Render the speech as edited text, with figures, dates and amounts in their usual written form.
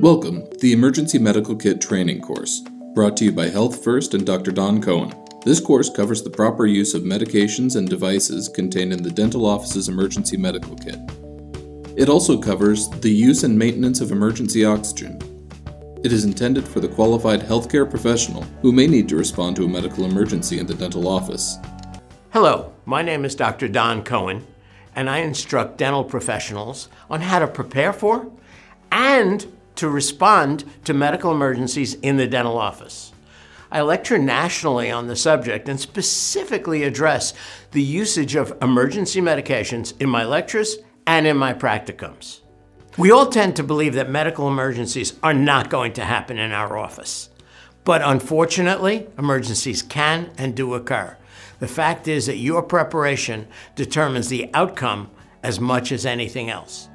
Welcome to the Emergency Medical Kit Training Course, brought to you by Health First and Dr. Don Cohen. This course covers the proper use of medications and devices contained in the dental office's emergency medical kit. It also covers the use and maintenance of emergency oxygen. It is intended for the qualified healthcare professional who may need to respond to a medical emergency in the dental office. Hello, my name is Dr. Don Cohen, and I instruct dental professionals on how to prepare for and to respond to medical emergencies in the dental office. I lecture nationally on the subject and specifically address the usage of emergency medications in my lectures and in my practicums. We all tend to believe that medical emergencies are not going to happen in our office, but unfortunately, emergencies can and do occur. The fact is that your preparation determines the outcome as much as anything else.